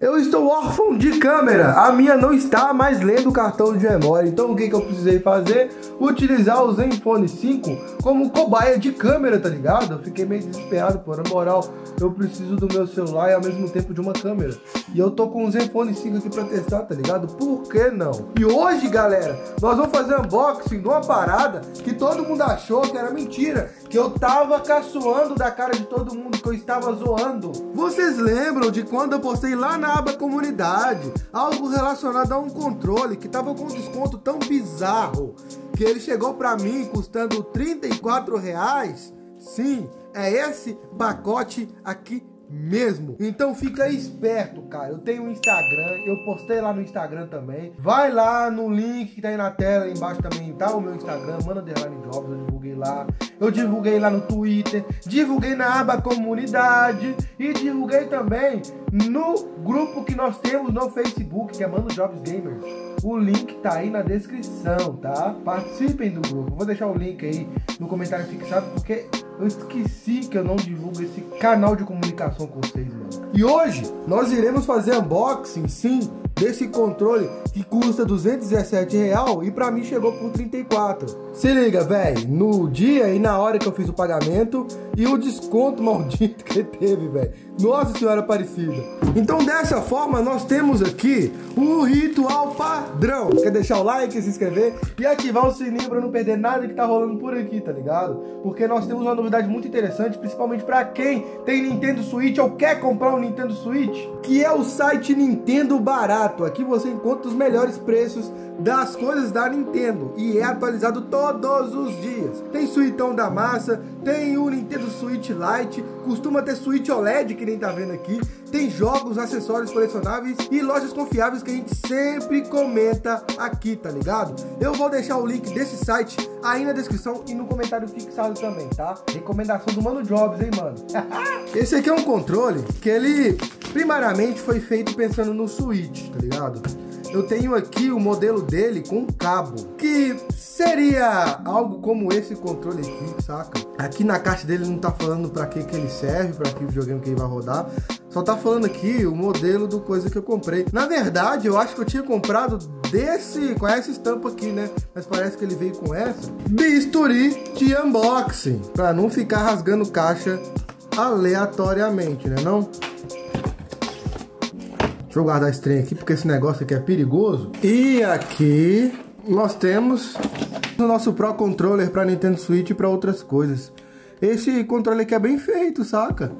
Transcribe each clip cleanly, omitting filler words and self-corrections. Eu estou órfão de câmera, a minha não está mais lendo o cartão de memória, então o que eu precisei fazer? Utilizar o Zenfone 5 como cobaia de câmera, tá ligado? Eu fiquei meio desesperado, pô, na moral, eu preciso do meu celular e ao mesmo tempo de uma câmera. E eu tô com o Zenfone 5 aqui pra testar, tá ligado? Por que não? E hoje, galera, nós vamos fazer unboxing de uma parada que todo mundo achou que era mentira, que eu tava caçoando da cara de todo mundo, que eu estava zoando. Vocês lembram de quando eu postei lá na aba comunidade algo relacionado a um controle que tava com desconto tão bizarro que ele chegou pra mim custando R$34? Sim, é esse pacote aqui mesmo. Então fica esperto, cara. Eu tenho um Instagram, eu postei lá no Instagram também. Vai lá no link que tá aí na tela, aí embaixo também tá o meu Instagram, Mano Jobs. Eu divulguei lá, eu divulguei lá no Twitter, divulguei na aba comunidade e divulguei também no grupo que nós temos no Facebook, que é Mano Jobs Gamers. O link tá aí na descrição, tá? Participem do grupo. Vou deixar o link aí no comentário fixado, porque eu esqueci que eu não divulgo esse canal de comunicação com vocês, mano. E hoje nós iremos fazer unboxing, sim, desse controle que custa R$217 e pra mim chegou por R$34. Se liga, velho, no dia e na hora que eu fiz o pagamento e o desconto maldito que teve, velho. Nossa Senhora Aparecida. Então dessa forma nós temos aqui o ritual padrão. Quer deixar o like, se inscrever e ativar o sininho pra não perder nada que tá rolando por aqui, tá ligado? Porque nós temos uma novidade muito interessante, principalmente pra quem tem Nintendo Switch ou quer comprar um Nintendo Switch, que é o site Nintendo Barato. Aqui você encontra os melhores preços das coisas da Nintendo e é atualizado todos os dias. Tem Suitão da Massa, tem o Nintendo Switch Lite, costuma ter Switch OLED, que nem tá vendo aqui, tem jogos, acessórios, colecionáveis e lojas confiáveis que a gente sempre comenta aqui, tá ligado? Eu vou deixar o link desse site aí na descrição e no comentário fixado também, tá? Recomendação do Mano Jobs, hein, mano? Esse aqui é um controle que ele primariamente foi feito pensando no Switch, tá ligado? Eu tenho aqui o modelo dele com um cabo, que seria algo como esse controle aqui, saca? Aqui na caixa dele não tá falando pra que ele serve, pra que videogame que ele vai rodar. Só tá falando aqui o modelo do coisa que eu comprei. Na verdade, eu acho que eu tinha comprado desse, com essa estampa aqui, né? Mas parece que ele veio com essa. Bisturi de unboxing, pra não ficar rasgando caixa aleatoriamente, né não? Deixa eu guardar esse trem aqui, porque esse negócio aqui é perigoso. E aqui nós temos o nosso Pro Controller para Nintendo Switch e para outras coisas. Esse controle aqui é bem feito, saca?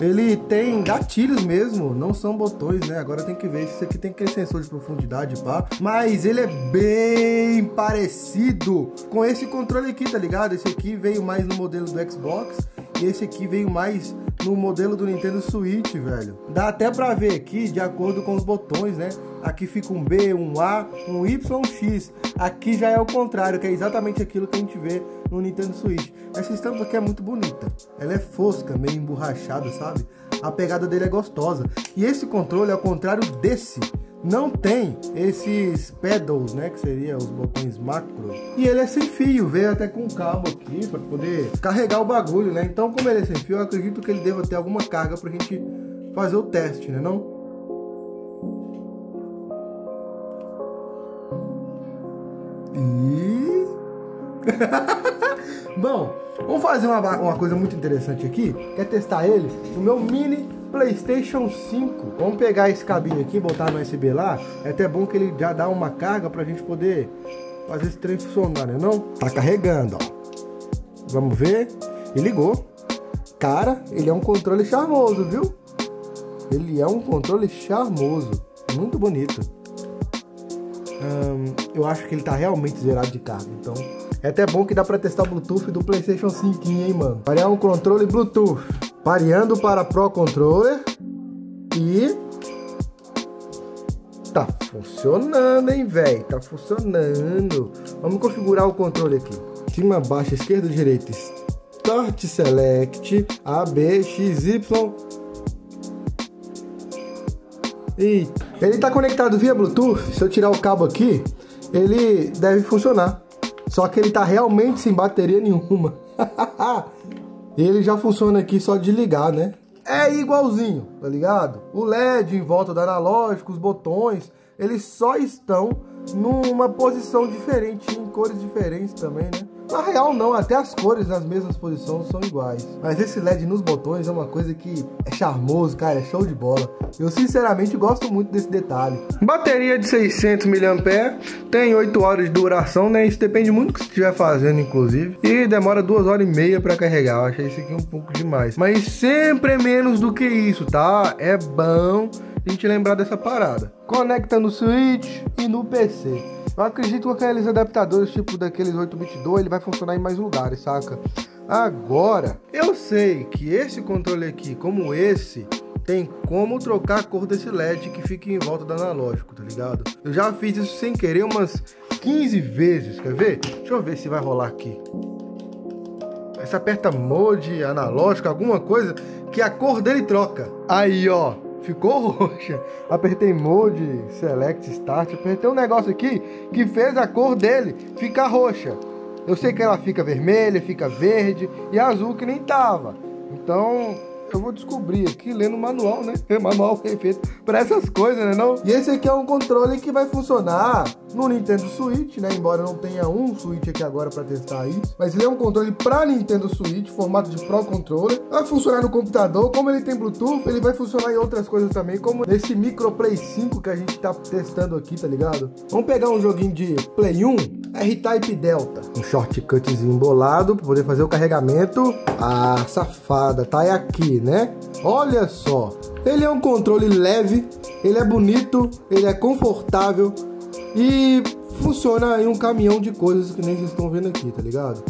Ele tem gatilhos mesmo, não são botões, né? Agora tem que ver, isso aqui tem que ter sensor de profundidade, pá. Mas ele é bem parecido com esse controle aqui, tá ligado? Esse aqui veio mais no modelo do Xbox e esse aqui veio mais no modelo do Nintendo Switch, velho. Dá até pra ver aqui, de acordo com os botões, né? Aqui fica um B, um A, um Y, um X. Aqui já é o contrário, que é exatamente aquilo que a gente vê no Nintendo Switch. Essa estampa aqui é muito bonita. Ela é fosca, meio emborrachada, sabe? A pegada dele é gostosa. E esse controle, ao contrário desse, não tem esses pedals, né, que seria os botões macro. E ele é sem fio, veio até com um cabo aqui para poder carregar o bagulho, né? Então, como ele é sem fio, eu acredito que ele deva ter alguma carga pra gente fazer o teste, né não? E... Bom, vamos fazer uma coisa muito interessante aqui, que é testar ele no meu mini Playstation 5. Vamos pegar esse cabinho aqui, botar no USB lá. É até bom que ele já dá uma carga pra gente poder fazer esse trem funcionar, né não? Tá carregando, ó. Vamos ver. E ligou. Cara, ele é um controle charmoso, viu? Ele é um controle charmoso. Muito bonito. Eu acho que ele tá realmente zerado de carga, então... É até bom que dá pra testar o Bluetooth do Playstation 5, hein, mano? Variar um controle Bluetooth. Pareando para Pro Controller e tá funcionando, hein, velho? Tá funcionando. Vamos configurar o controle aqui. Cima, baixo, esquerda, direita. Start, Select, A, B, X, Y. E ele tá conectado via Bluetooth. Se eu tirar o cabo aqui, ele deve funcionar. Só que ele tá realmente sem bateria nenhuma. Ele já funciona aqui só de ligar, né? é igualzinho, tá ligado? O LED em volta do analógico, os botões, eles só estão numa posição diferente, em cores diferentes também, né? Na real não, até as cores nas mesmas posições são iguais. Mas esse LED nos botões é uma coisa que é charmoso, cara, é show de bola. Eu sinceramente gosto muito desse detalhe. Bateria de 600 mAh, tem 8 horas de duração, né? Isso depende muito do que você estiver fazendo, inclusive. E demora 2 horas e meia para carregar, eu achei isso aqui um pouco demais. Mas sempre é menos do que isso, tá? É bom a gente lembrar dessa parada. Conecta no Switch e no PC. Eu acredito que aqueles adaptadores tipo daqueles 8BitDo, ele vai funcionar em mais lugares, saca? Agora, eu sei que esse controle aqui, como esse, tem como trocar a cor desse LED que fica em volta do analógico, tá ligado? Eu já fiz isso sem querer umas 15 vezes, quer ver? Deixa eu ver se vai rolar aqui. Essa aperta mode, analógico, alguma coisa que a cor dele troca. Aí, ó. Ficou roxa. Apertei mode, select, start. Apertei um negócio aqui que fez a cor dele ficar roxa. Eu sei que ela fica vermelha, fica verde e azul que nem tava. Então eu vou descobrir aqui lendo o manual, né? O manual foi feito para essas coisas, né não? E esse aqui é um controle que vai funcionar no Nintendo Switch, né? Embora eu não tenha um Switch aqui agora para testar isso, mas ele é um controle para Nintendo Switch, formato de Pro Controller. Vai funcionar no computador, como ele tem Bluetooth, ele vai funcionar em outras coisas também, como esse Micro Play 5 que a gente tá testando aqui, tá ligado? Vamos pegar um joguinho de Play 1, R-Type Delta, um shortcutzinho embolado para poder fazer o carregamento. Ah, safada, tá aqui, né? Olha só, ele é um controle leve, ele é bonito, ele é confortável e funciona em um caminhão de coisas que nem vocês estão vendo aqui, tá ligado?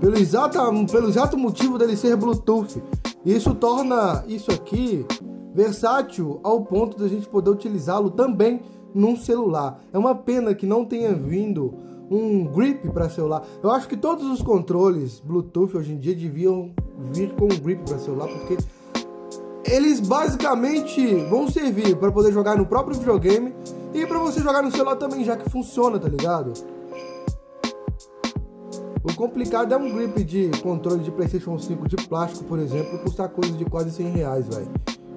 Pelo exato motivo dele ser Bluetooth. Isso torna isso aqui versátil ao ponto de a gente poder utilizá-lo também num celular. É uma pena que não tenha vindo um grip para celular. Eu acho que todos os controles Bluetooth hoje em dia deviam vir com um grip para celular, porque eles basicamente vão servir para poder jogar no próprio videogame e para você jogar no celular também, já que funciona, tá ligado? O complicado é um grip de controle de Playstation 5 de plástico, por exemplo, custar coisa de quase 100 reais, velho.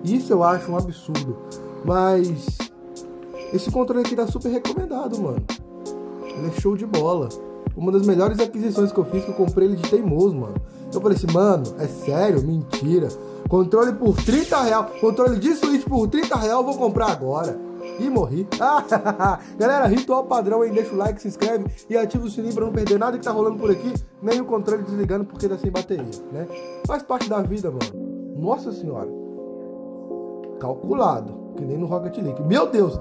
Isso eu acho um absurdo, mas esse controle aqui tá super recomendado, mano. Ele é show de bola. Uma das melhores aquisições que eu fiz, que eu comprei ele de teimoso, mano. Eu falei assim, mano, é sério? Mentira. Controle por 30 real. Controle de Switch por 30 real, eu vou comprar agora. E morri. Galera, ritual padrão, hein? Deixa o like, se inscreve e ativa o sininho pra não perder nada que tá rolando por aqui. Nem o controle desligando porque tá sem bateria, né? Faz parte da vida, mano. Nossa senhora. Calculado. Que nem no Rocket League. Meu Deus.